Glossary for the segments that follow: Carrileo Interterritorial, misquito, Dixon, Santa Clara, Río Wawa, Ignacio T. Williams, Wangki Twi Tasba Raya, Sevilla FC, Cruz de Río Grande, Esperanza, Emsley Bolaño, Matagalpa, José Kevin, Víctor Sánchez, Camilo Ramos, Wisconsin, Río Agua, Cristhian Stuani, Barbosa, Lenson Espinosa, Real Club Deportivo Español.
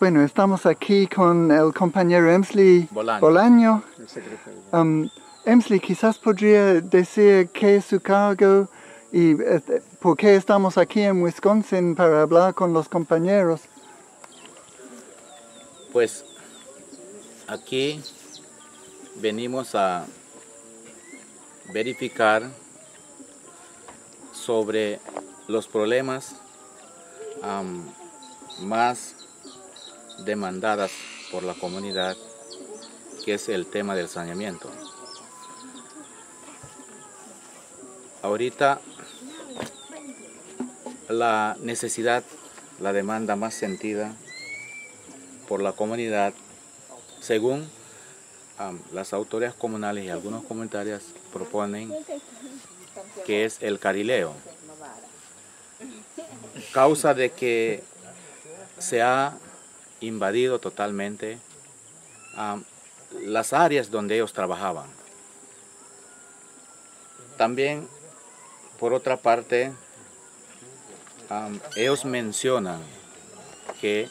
Bueno, estamos aquí con el compañero Emsley Bolaño. Emsley, quizás podría decir qué es su cargo y por qué estamos aquí en Wisconsin para hablar con los compañeros. Pues aquí venimos a verificar sobre los problemas más demandadas por la comunidad, que es el tema del saneamiento. Ahorita la necesidad, la demanda más sentida por la comunidad, según las autoridades comunales y algunos comunitarios proponen, que es el carrileo. Causa de que se ha invadido totalmente las áreas donde ellos trabajaban. También, por otra parte, ellos mencionan que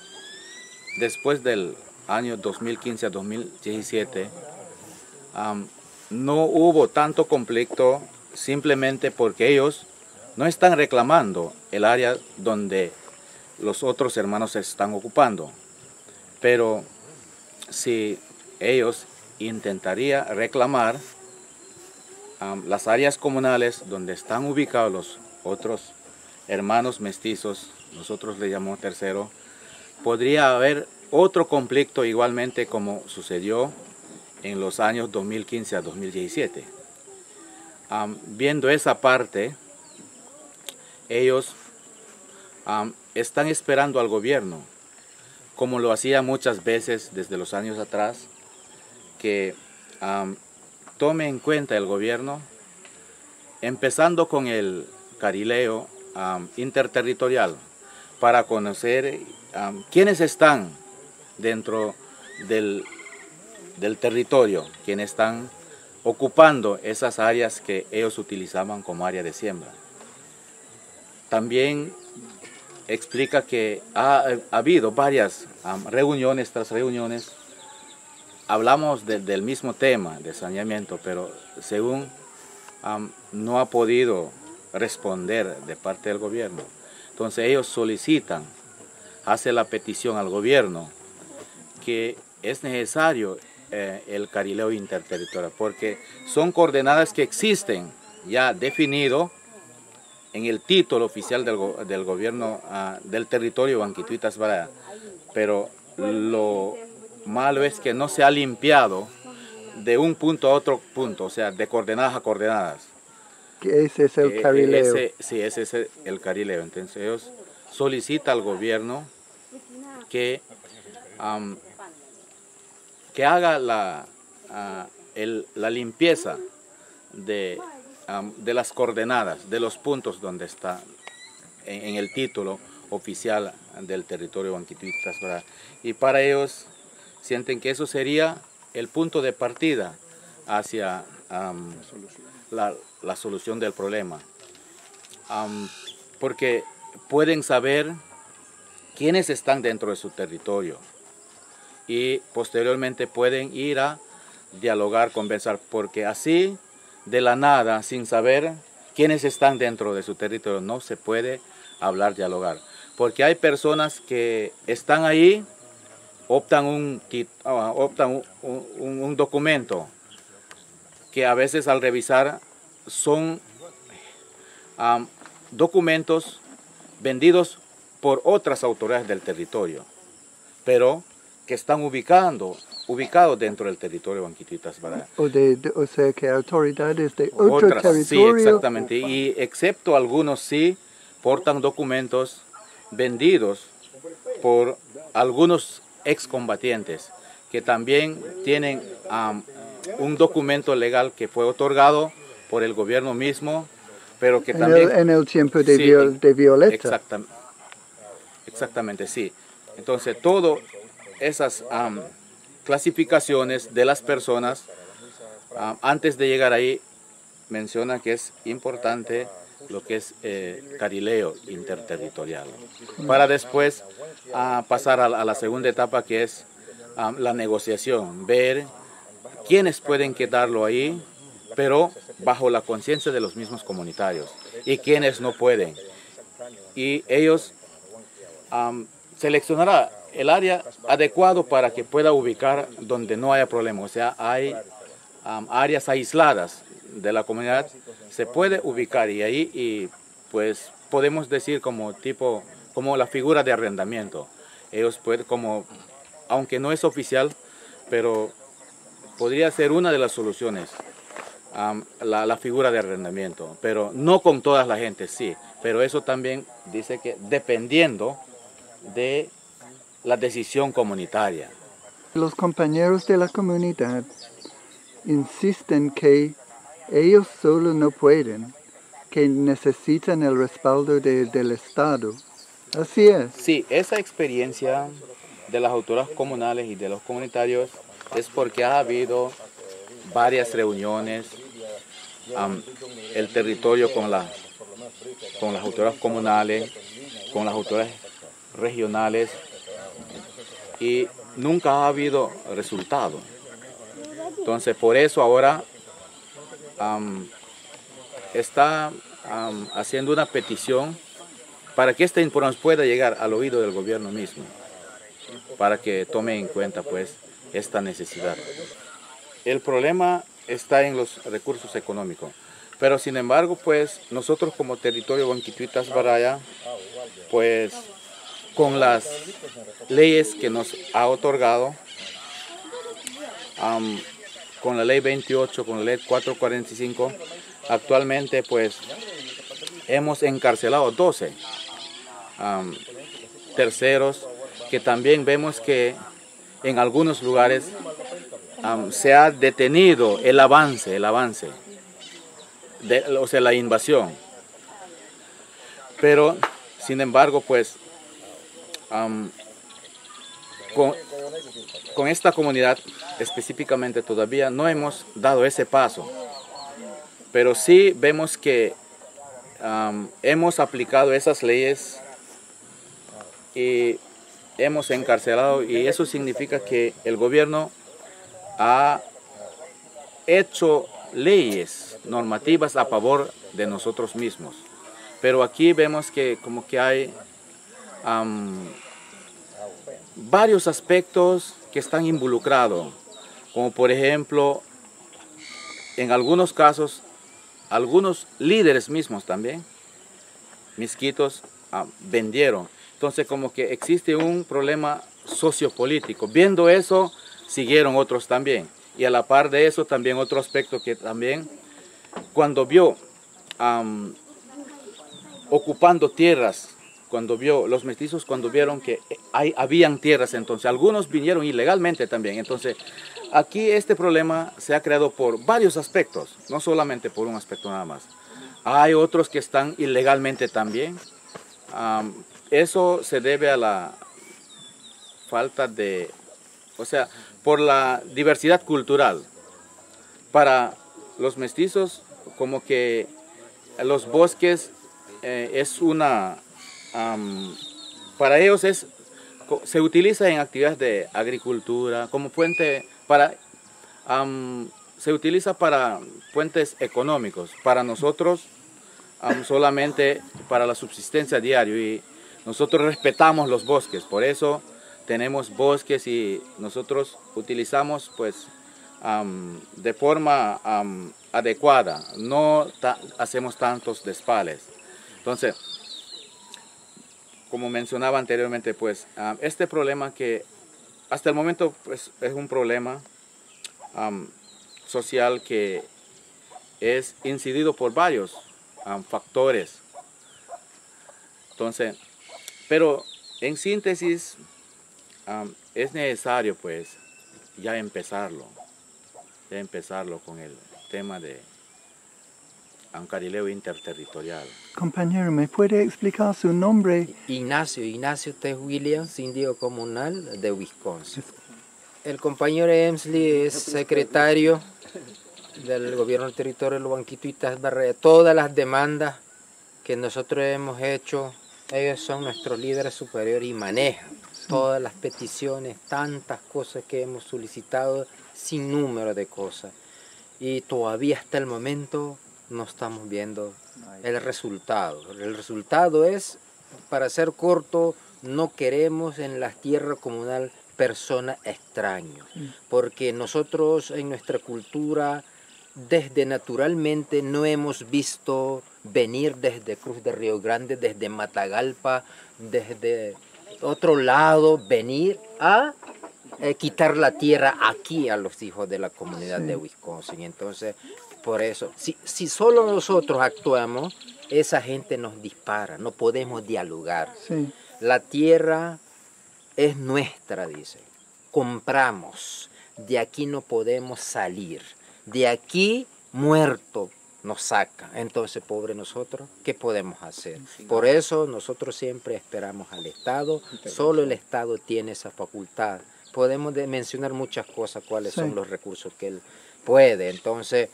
después del año 2015 a 2017 no hubo tanto conflicto, simplemente porque ellos no están reclamando el área donde los otros hermanos se están ocupando. Pero si ellos intentarían reclamar las áreas comunales donde están ubicados los otros hermanos mestizos, nosotros le llamamos tercero, podría haber otro conflicto igualmente como sucedió en los años 2015 a 2017. Viendo esa parte, ellos están esperando al gobierno, como lo hacía muchas veces desde los años atrás, que tome en cuenta el gobierno, empezando con el carrileo interterritorial, para conocer quiénes están dentro del territorio, quiénes están ocupando esas áreas que ellos utilizaban como área de siembra. También explica que ha habido varias reuniones tras reuniones. Hablamos del mismo tema de saneamiento, pero según no ha podido responder de parte del gobierno. Entonces ellos solicitan, hace la petición al gobierno que es necesario el carrileo interterritorial, porque son coordenadas que existen ya definido en el título oficial del gobierno del territorio Wangki Twi Tasba Raya, pero lo malo es que no se ha limpiado de un punto a otro punto, o sea, de coordenadas a coordenadas. Que ese es el carrileo. Sí, ese es el carrileo. Entonces ellos solicitan al gobierno que haga la limpieza de las coordenadas, de los puntos donde está en el título oficial del territorio Wangki Twi Tasba Raya. Y para ellos sienten que eso sería el punto de partida hacia la solución del problema. Porque pueden saber quiénes están dentro de su territorio y posteriormente pueden ir a dialogar, conversar, porque así de la nada, sin saber quiénes están dentro de su territorio, no se puede hablar, dialogar. Porque hay personas que están ahí, optan un documento que a veces al revisar son documentos vendidos por otras autoridades del territorio, pero que están ubicado dentro del territorio Wangki Twi Tasba Raya. O sea, que autoridades de otro territorio. Sí, exactamente. Y excepto algunos sí portan documentos vendidos por algunos excombatientes que también tienen un documento legal que fue otorgado por el gobierno mismo, pero que también... En el tiempo de, sí, de Violeta. Exactamente, sí. Entonces, todas esas clasificaciones de las personas, antes de llegar ahí, menciona que es importante lo que es carrileo interterritorial, para después a pasar a la segunda etapa, que es la negociación, ver quiénes pueden quedarlo ahí, pero bajo la conciencia de los mismos comunitarios, y quiénes no pueden. Y ellos seleccionarán el área adecuado para que pueda ubicar donde no haya problema. O sea, hay áreas aisladas de la comunidad, se puede ubicar y ahí, y pues podemos decir como la figura de arrendamiento. Ellos pueden, aunque no es oficial, pero podría ser una de las soluciones, la figura de arrendamiento, pero no con todas la gente, sí, pero eso también dice que dependiendo de la decisión comunitaria. Los compañeros de la comunidad insisten que ellos solo no pueden, que necesitan el respaldo del Estado. Así es. Sí, esa experiencia de las autoridades comunales y de los comunitarios es porque ha habido varias reuniones, el territorio con las autoridades comunales, con las autoridades regionales, y nunca ha habido resultado. Entonces, por eso ahora está haciendo una petición para que esta información pueda llegar al oído del gobierno mismo, para que tome en cuenta pues esta necesidad. El problema está en los recursos económicos, pero sin embargo pues nosotros como territorio Wangki Twi Tasba Raya, pues con las leyes que nos ha otorgado, con la ley 28, con la ley 445, actualmente pues hemos encarcelado 12 terceros, que también vemos que en algunos lugares se ha detenido el avance, o sea, la invasión. Pero, sin embargo, pues, con esta comunidad específicamente todavía no hemos dado ese paso. Pero sí vemos que hemos aplicado esas leyes y hemos encarcelado, y eso significa que el gobierno ha hecho leyes normativas a favor de nosotros mismos. Pero aquí vemos que como que hay varios aspectos que están involucrados, como por ejemplo, en algunos casos, algunos líderes mismos también, misquitos, vendieron. Entonces como que existe un problema sociopolítico. Viendo eso, siguieron otros también. Y a la par de eso, también otro aspecto que también, cuando vio ocupando tierras, cuando vio los mestizos, cuando vieron que habían tierras, entonces algunos vinieron ilegalmente también. Entonces aquí este problema se ha creado por varios aspectos, no solamente por un aspecto nada más. Hay otros que están ilegalmente también. Eso se debe a la falta de, o sea, por la diversidad cultural. Para los mestizos, como que los bosques es una, para ellos se utiliza en actividades de agricultura, como puente, se utiliza para puentes económicos. Para nosotros, solamente para la subsistencia diaria. Y nosotros respetamos los bosques, por eso tenemos bosques, y nosotros utilizamos pues de forma adecuada, no hacemos tantos despales. Entonces, como mencionaba anteriormente, pues este problema que hasta el momento pues, es un problema social que es incidido por varios factores. Entonces, pero en síntesis, es necesario pues ya empezarlo con el tema de Carrileo Interterritorial. Compañero, ¿me puede explicar su nombre? Ignacio T. Williams, indio comunal de Wisconsin. El compañero Emsley es secretario del gobierno del territorio de Wangki Twi Tasba Raya. Todas las demandas que nosotros hemos hecho Ellos son nuestro líder superior y manejan todas las peticiones, tantas cosas que hemos solicitado, sin número de cosas. Y todavía hasta el momento no estamos viendo el resultado. El resultado es, para ser corto, no queremos en la tierra comunal personas extrañas, porque nosotros en nuestra cultura desde naturalmente no hemos visto venir desde Cruz de Río Grande, desde Matagalpa, desde otro lado, venir a quitar la tierra aquí a los hijos de la comunidad de Wisconsin. Entonces, por eso, si solo nosotros actuamos, esa gente nos dispara, no podemos dialogar. Sí. La tierra es nuestra, dice. Compramos, de aquí no podemos salir. De aquí, muerto, nos saca. Entonces, pobre nosotros, ¿qué podemos hacer? Por eso nosotros siempre esperamos al Estado. Solo el Estado tiene esa facultad. Podemos mencionar muchas cosas, cuáles son los recursos que él puede. Entonces,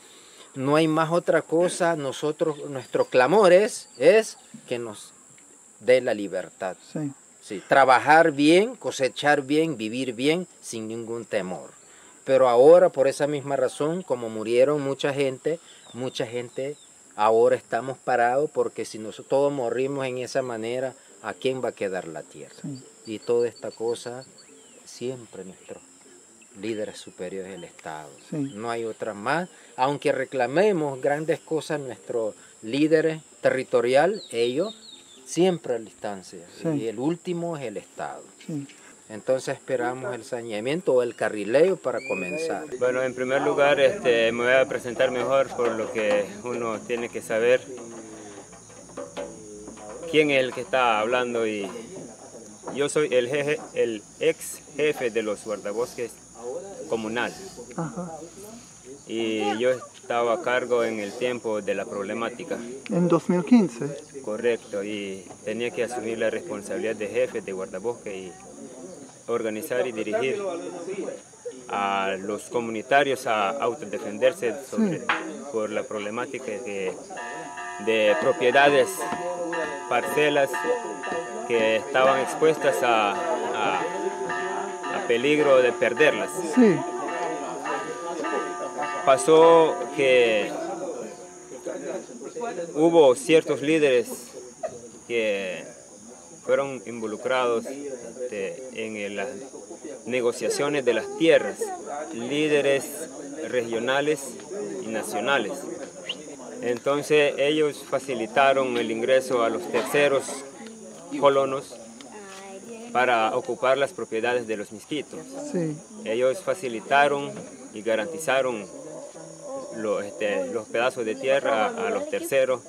no hay más otra cosa. Nosotros, nuestro clamor es que nos dé la libertad. Sí. Sí, trabajar bien, cosechar bien, vivir bien, sin ningún temor. Pero ahora, por esa misma razón, como murieron mucha gente, ahora estamos parados, porque si nosotros todos morimos en esa manera, ¿a quién va a quedar la tierra? Sí. Y toda esta cosa, siempre nuestro líder superior es el Estado. Sí. No hay otra más. Aunque reclamemos grandes cosas, nuestros líderes territorial, ellos, siempre a la distancia. Sí. Y el último es el Estado. Sí. Entonces esperamos el saneamiento o el carrileo para comenzar. Bueno, en primer lugar me voy a presentar mejor, por lo que uno tiene que saber quién es el que está hablando. Y yo soy el ex jefe de los guardabosques comunal. Ajá. Y yo estaba a cargo en el tiempo de la problemática. ¿En 2015? Correcto, y tenía que asumir la responsabilidad de jefe de guardabosque y organizar y dirigir a los comunitarios a autodefenderse por la problemática de propiedades, parcelas que estaban expuestas a peligro de perderlas. Sí. Pasó que hubo ciertos líderes que fueron involucrados en las negociaciones de las tierras, líderes regionales y nacionales. Entonces ellos facilitaron el ingreso a los terceros colonos para ocupar las propiedades de los misquitos. Sí. Ellos facilitaron y garantizaron los pedazos de tierra a los terceros,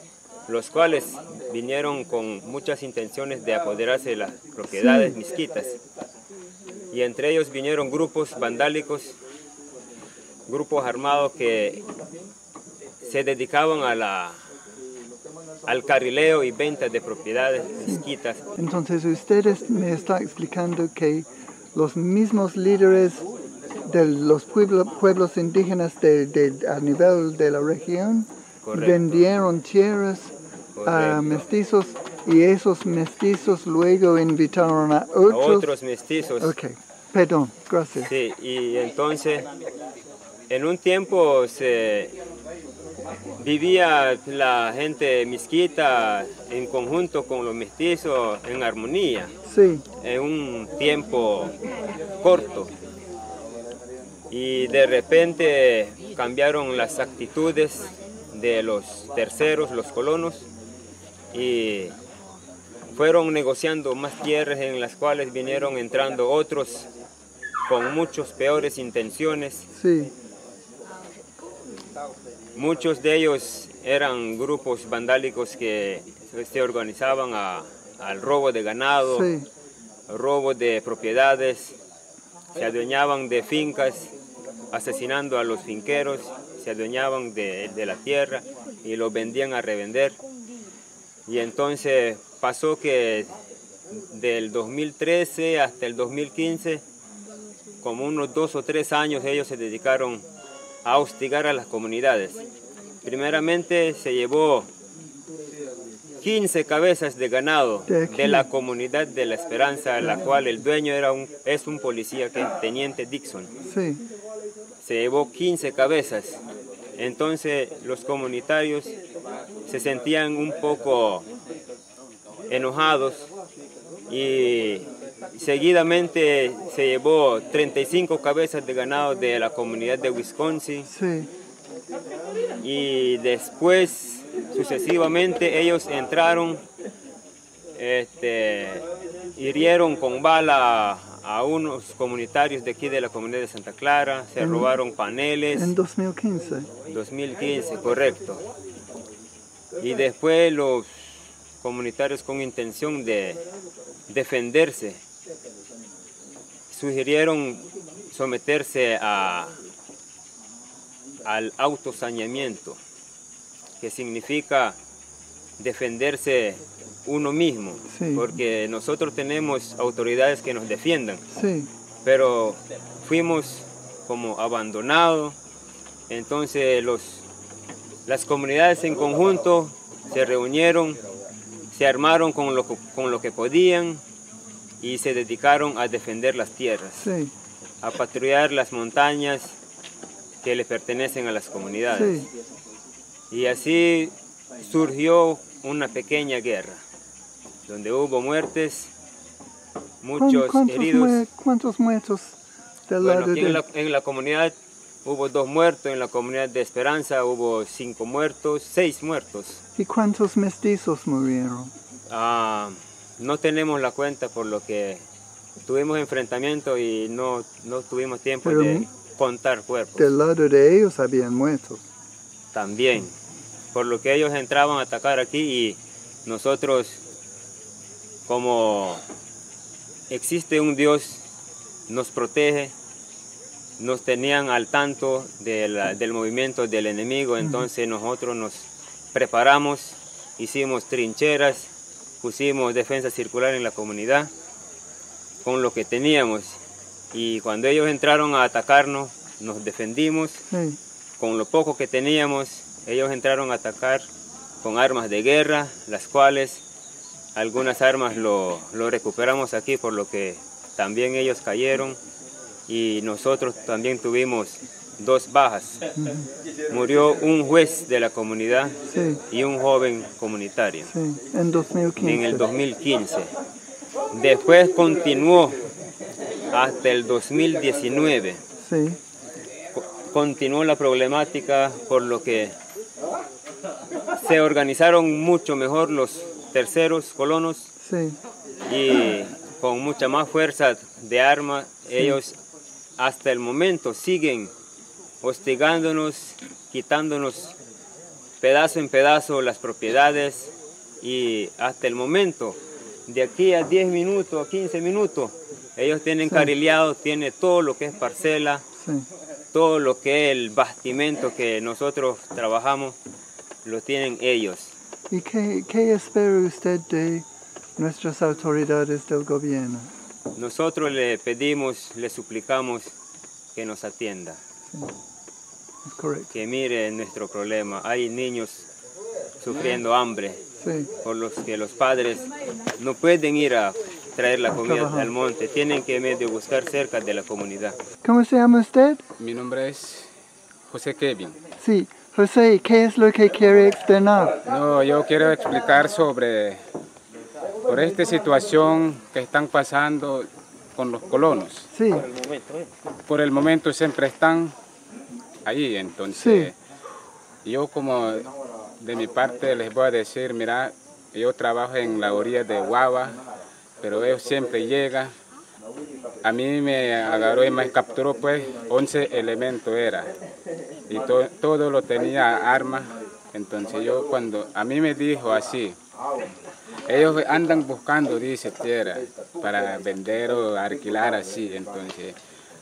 los cuales vinieron con muchas intenciones de apoderarse de las propiedades misquitas. Y entre ellos vinieron grupos vandálicos, grupos armados que se dedicaban al carrileo y venta de propiedades misquitas. Entonces ustedes me están explicando que los mismos líderes de los pueblos indígenas a nivel de la región, correcto, vendieron tierras a mestizos, y esos mestizos luego invitaron a otros mestizos. Ok, perdón, gracias. Sí, y entonces en un tiempo se vivía la gente misquita en conjunto con los mestizos, en armonía. Sí. En un tiempo corto. Y de repente cambiaron las actitudes de los terceros, los colonos, y fueron negociando más tierras, en las cuales vinieron entrando otros con muchas peores intenciones. Sí. Muchos de ellos eran grupos vandálicos que se organizaban al robo de ganado, sí, robo de propiedades, se adueñaban de fincas, asesinando a los finqueros, se adueñaban de la tierra y los vendían a revender. Y entonces pasó que del 2013 hasta el 2015, como unos 2 o 3 años, ellos se dedicaron a hostigar a las comunidades. Primeramente se llevó 15 cabezas de ganado de la comunidad de La Esperanza, la cual el dueño era es un policía, que teniente Dixon. Sí. Se llevó 15 cabezas. Entonces los comunitarios se sentían un poco enojados y seguidamente se llevó 35 cabezas de ganado de la comunidad de Wisconsin. Sí. Y después, sucesivamente, ellos entraron, hirieron con bala a unos comunitarios de aquí de la comunidad de Santa Clara, se robaron paneles. ¿En 2015? 2015, correcto. Y después los comunitarios, con intención de defenderse, sugirieron someterse al autosaneamiento, que significa defenderse uno mismo, sí, porque nosotros tenemos autoridades que nos defiendan, sí, pero fuimos como abandonados. Entonces las comunidades en conjunto se reunieron, se armaron con lo que podían y se dedicaron a defender las tierras, sí, a patrullar las montañas que les pertenecen a las comunidades. Sí. Y así surgió una pequeña guerra, donde hubo muertes, muchos heridos. ¿Cuántos muertos? En la comunidad hubo 2 muertos, en la comunidad de Esperanza hubo 5 muertos, 6 muertos. ¿Y cuántos mestizos murieron? No tenemos la cuenta, por lo que tuvimos enfrentamiento y no tuvimos tiempo de contar cuerpos. Del lado de ellos habían muertos. También, por lo que ellos entraban a atacar aquí y nosotros, como existe un Dios, nos protege, nos tenían al tanto del movimiento del enemigo, entonces nosotros nos preparamos, hicimos trincheras, pusimos defensa circular en la comunidad con lo que teníamos. Y cuando ellos entraron a atacarnos, nos defendimos. Sí. Con lo poco que teníamos, ellos entraron a atacar con armas de guerra, las cuales algunas armas lo recuperamos aquí, por lo que también ellos cayeron. Y nosotros también tuvimos 2 bajas. Murió un juez de la comunidad, sí, y un joven comunitario. Sí. En 2015. En el 2015. Después continuó hasta el 2019. Sí. Continuó la problemática, por lo que se organizaron mucho mejor los terceros colonos, sí, y con mucha más fuerza de armas, sí, ellos hasta el momento siguen hostigándonos, quitándonos pedazo en pedazo las propiedades, y hasta el momento, de aquí a 10 minutos, a 15 minutos, ellos tienen, sí, carrileado, tiene todo lo que es parcela, sí, todo lo que es el bastimento que nosotros trabajamos, lo tienen ellos. ¿Y qué espera usted de nuestras autoridades del gobierno? Nosotros le pedimos, le suplicamos que nos atienda, sí, es correcto, que mire nuestro problema. Hay niños sufriendo hambre, sí, por los que los padres no pueden ir a traer la comida al monte, tienen que medio buscar cerca de la comunidad. ¿Cómo se llama usted? Mi nombre es José Kevin. Sí, José, ¿qué es lo que quiere externar? No, yo quiero explicar sobre esta situación que están pasando con los colonos. Sí. Por el momento siempre están ahí, entonces, sí, yo como de mi parte les voy a decir, mira, yo trabajo en la orilla de Wawa, pero ellos siempre llegan. A mí me agarró y me capturó, pues, 11 elementos era. Y todo lo tenía armas. Entonces yo, cuando a mí me dijo así, ellos andan buscando, dice, tierra para vender o alquilar así. Entonces,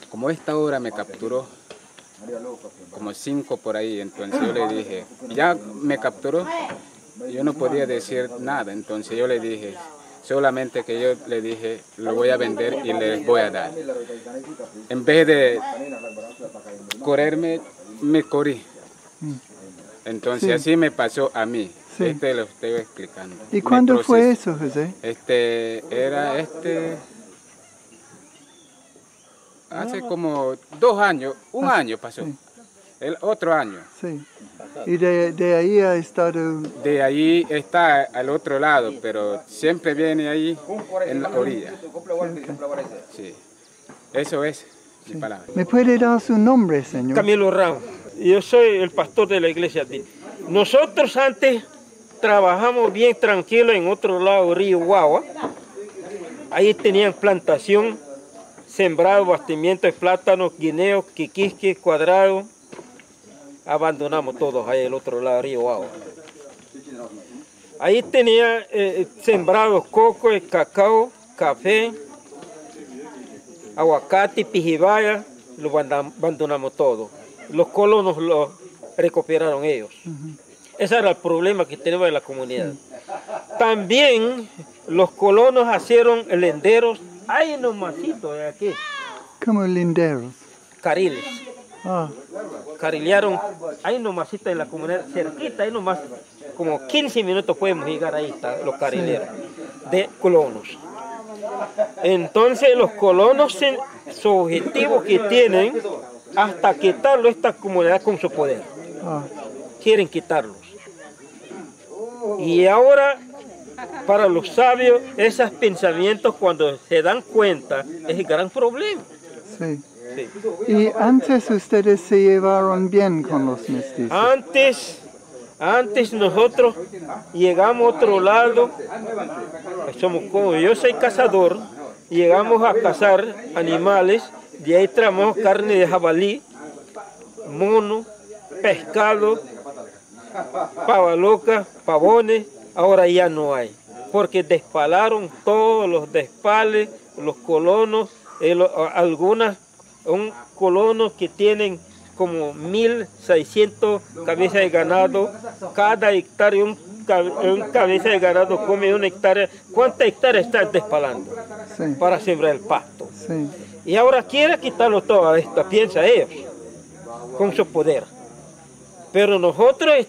como esta hora me capturó, como 5 por ahí, entonces yo le dije, ya me capturó, yo no podía decir nada, entonces yo le dije, solamente que yo le dije, lo voy a vender y les voy a dar. En vez de correrme, me corrí. Entonces, sí, así me pasó a mí. Sí. Este lo estoy explicando. ¿Y cuándo fue eso, José? Era hace como 2 años, un año pasó. Sí. El otro año. Sí. Y de ahí ha estado... De ahí está al otro lado, pero siempre viene ahí en la orilla. Okay. Sí. Eso es mi palabra. ¿Me puede dar su nombre, señor? Camilo Ramos. Yo soy el pastor de la iglesia. Nosotros antes trabajamos bien tranquilo en otro lado, Río Wawa. Ahí tenían plantación, sembrado, abastecimiento de plátanos, guineos, quiquisque, cuadrado. Abandonamos todos ahí el otro lado, Río Agua. Ahí tenía sembrados coco, cacao, café, aguacate, pijibaya, lo abandonamos todo. Los colonos lo recuperaron ellos. Ese era el problema que tenemos en la comunidad. También los colonos hicieron linderos, hay unos masitos aquí. ¿Cómo linderos? Cariles. Ah. Carrilearon, hay nomásita en la comunidad, cerquita, hay nomás, como 15 minutos podemos llegar ahí, está, los carrileros de colonos. Entonces los colonos, su objetivo que tienen, hasta quitarlo esta comunidad con su poder. Ah. Quieren quitarlos. Y ahora, para los sabios, esos pensamientos cuando se dan cuenta, es el gran problema. Sí. Sí. ¿Y antes ustedes se llevaron bien con los mestizos? Antes nosotros llegamos a otro lado, somos como yo soy cazador, llegamos a cazar animales, de ahí traemos carne de jabalí, mono, pescado, pava loca, pavones, ahora ya no hay, porque despalaron todos los despales, los colonos, algunas... Un colono que tienen como 1,600 cabezas de ganado, cada hectárea, un cabeza de ganado come 1 hectárea. ¿Cuántas hectáreas están despalando? Sí. Para sembrar el pasto. Sí. Y ahora quieren quitarlo todo esto, piensa ellos, con su poder. Pero nosotros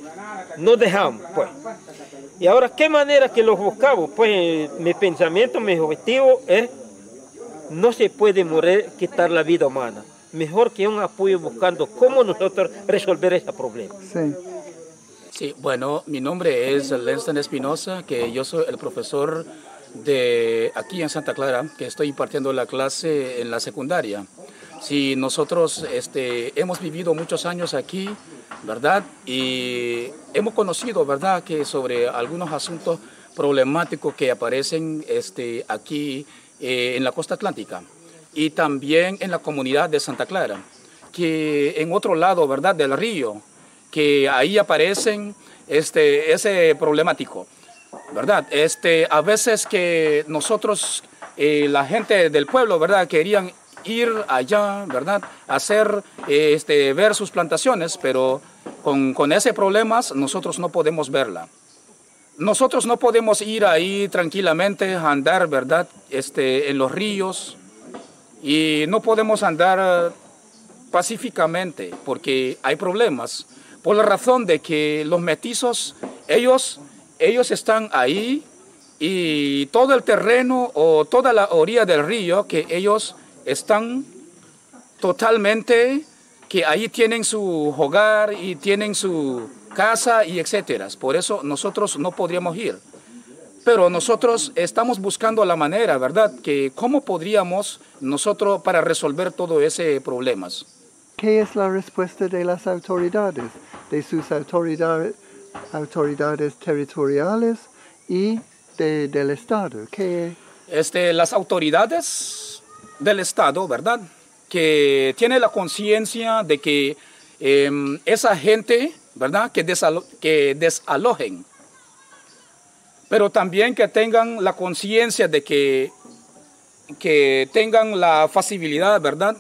no dejamos, pues. Y ahora, ¿qué manera que los buscamos? Pues mi pensamiento, mi objetivo es... No se puede morir, quitar la vida humana. Mejor que un apoyo buscando cómo nosotros resolver este problema. Sí. Sí, bueno, mi nombre es Lenson Espinosa, que yo soy el profesor de aquí en Santa Clara, que estoy impartiendo la clase en la secundaria. Sí, nosotros hemos vivido muchos años aquí, ¿verdad? Y hemos conocido, ¿verdad?, que sobre algunos asuntos problemáticos que aparecen aquí en la costa atlántica y también en la comunidad de Santa Clara, que en otro lado, ¿verdad?, del río, que ahí aparecen ese problemático, ¿verdad? A veces que nosotros, la gente del pueblo, ¿verdad?, querían ir allá, ¿verdad?, hacer, ver sus plantaciones, pero con ese problemas nosotros no podemos verla. Nosotros no podemos ir ahí tranquilamente a andar, ¿verdad?, en los ríos, y no podemos andar pacíficamente porque hay problemas. Por la razón de que los mestizos, ellos están ahí y todo el terreno o toda la orilla del río que ellos están totalmente, que ahí tienen su hogar y tienen su... casa y etcétera. Por eso nosotros no podríamos ir. Pero nosotros estamos buscando la manera, ¿verdad?, que cómo podríamos nosotros para resolver todo ese problemas. ¿Qué es la respuesta de las autoridades? De sus autoridades territoriales y del Estado. ¿Qué? Las autoridades del Estado, ¿verdad?, que tiene la conciencia de que esa gente, ¿verdad?, que desalojen, pero también que tengan la conciencia de que tengan la facilidad, ¿verdad?,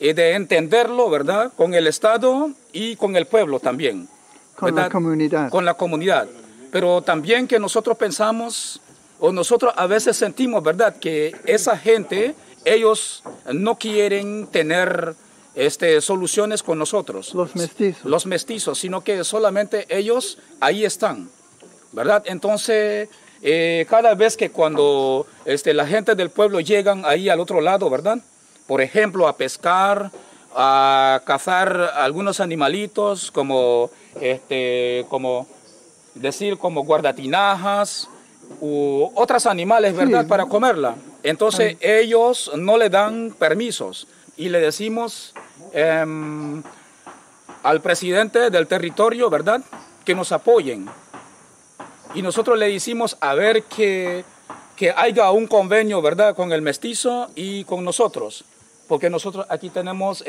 de entenderlo, ¿verdad?, con el Estado y con el pueblo también. Con la comunidad. Con la comunidad. Pero también que nosotros pensamos, o nosotros a veces sentimos, ¿verdad?, que esa gente, ellos no quieren tener... soluciones con nosotros. Los mestizos. Los mestizos, sino que solamente ellos ahí están. ¿verdad? Entonces, cada vez que cuando la gente del pueblo llegan ahí al otro lado, ¿verdad? Por ejemplo, a pescar, a cazar algunos animalitos, como, como guardatinajas u otros animales, ¿verdad? Sí. Para comerla. Entonces, ellos no le dan permisos y le decimos al presidente del territorio, ¿verdad?, que nos apoyen. Y nosotros le hicimos a ver que haya un convenio, ¿verdad?, con el mestizo y con nosotros. Porque nosotros aquí tenemos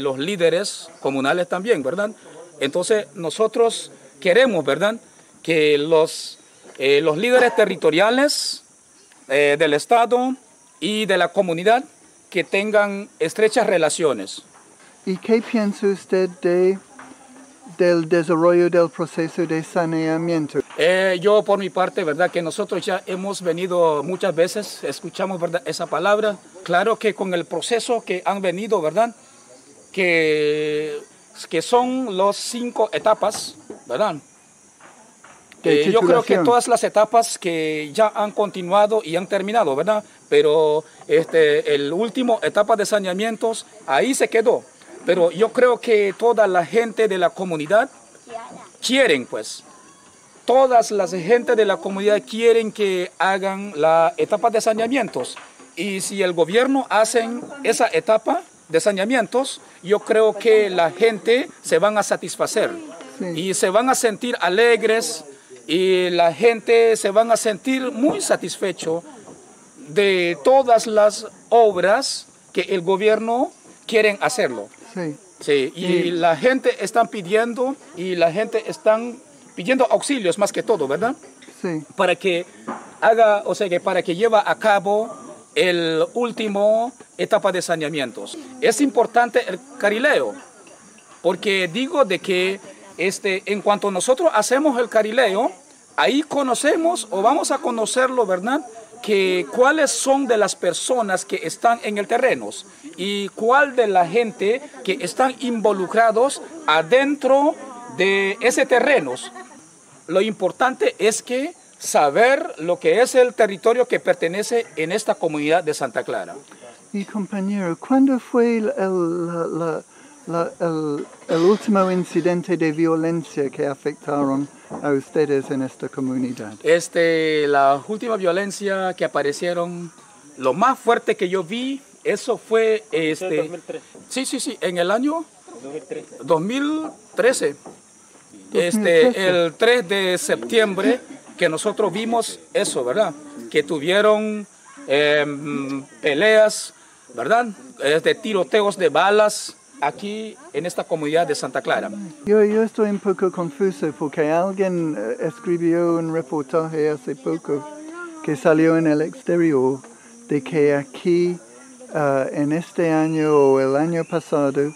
los líderes comunales también, ¿verdad? Entonces nosotros queremos, ¿verdad?, que los líderes territoriales del Estado y de la comunidad que tengan estrechas relaciones. ¿Y qué piensa usted del desarrollo del proceso de saneamiento? Yo por mi parte, ¿verdad?, que nosotros ya hemos venido muchas veces, escuchamos, ¿verdad?, esa palabra. Claro que con el proceso que han venido, ¿verdad?, que son las 5 etapas, ¿verdad? Yo creo que todas las etapas que ya han continuado y han terminado, ¿verdad? Pero el último etapa de saneamientos, ahí se quedó. Pero yo creo que toda la gente de la comunidad quieren, pues, todas las gente de la comunidad quieren que hagan la etapa de saneamientos. Y si el gobierno hace esa etapa de saneamientos, yo creo que la gente se van a satisfacer. Sí. Y se van a sentir alegres y la gente se van a sentir muy satisfecho de todas las obras que el gobierno quieren hacerlo. Sí. Sí. Y la gente están pidiendo auxilios más que todo, ¿verdad? Sí. Para que haga, para que lleve a cabo el último etapa de saneamientos. Es importante el Carrileo, porque digo de que en cuanto nosotros hacemos el Carrileo, ahí conocemos o vamos a conocerlo, ¿verdad?, que cuáles son de las personas que están en el terreno y cuál de la gente que están involucrados adentro de ese terreno. Lo importante es que saber lo que es el territorio que pertenece en esta comunidad de Santa Clara. Mi compañero, ¿cuándo fue el último incidente de violencia que afectaron a ustedes en esta comunidad? La última violencia que aparecieron, lo más fuerte que yo vi, eso fue... en el año 2013. El 3 de septiembre que nosotros vimos eso, ¿verdad? Que tuvieron peleas, ¿verdad? Tiroteos de balas aquí en esta comunidad de Santa Clara. Yo estoy un poco confuso porque alguien escribió un reportaje hace poco que salió en el exterior de que aquí en este año o el año pasado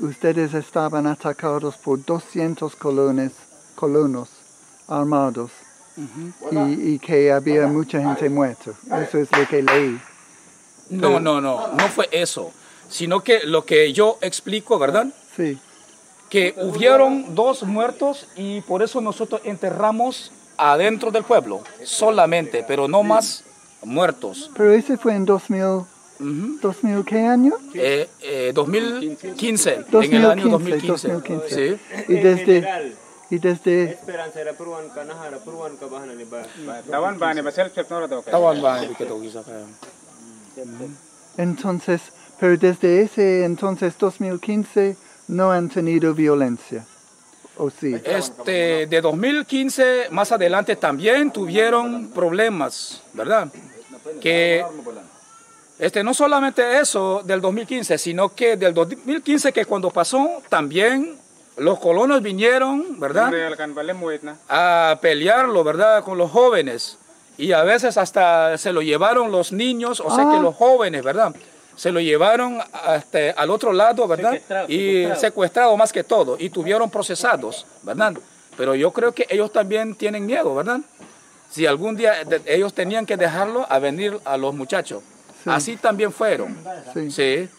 ustedes estaban atacados por 200 colonos armados. Uh-huh. y que había mucha gente muerta. Eso es lo que leí. No fue eso, sino que lo que yo explico, ¿verdad? Sí. Que hubieron 2 muertos y por eso nosotros enterramos adentro del pueblo, solamente, pero no más muertos. Pero ese fue en 2000, ¿2000 qué año? 2015, en el año 2015. Sí. Y desde... Esperanza era peruanca, Najara, peruanca, Bajana, Tawan Bane, Basel, Tawan Bane, que toquisa. Entonces... Pero desde ese entonces, 2015, no han tenido violencia, ¿o sí? De 2015 más adelante también tuvieron problemas, ¿verdad? Que no solamente eso del 2015, sino que del 2015 que cuando pasó también los colonos vinieron, ¿verdad?, a pelearlo, ¿verdad?, con los jóvenes. Y a veces hasta se lo llevaron los niños, que los jóvenes, ¿verdad?, se lo llevaron hasta al otro lado, ¿verdad? Secuestrado más que todo. Y tuvieron procesados, ¿verdad? Pero yo creo que ellos también tienen miedo, ¿verdad? Si algún día ellos tenían que dejarlo a venir a los muchachos. Sí. Así también fueron. Sí. Sí.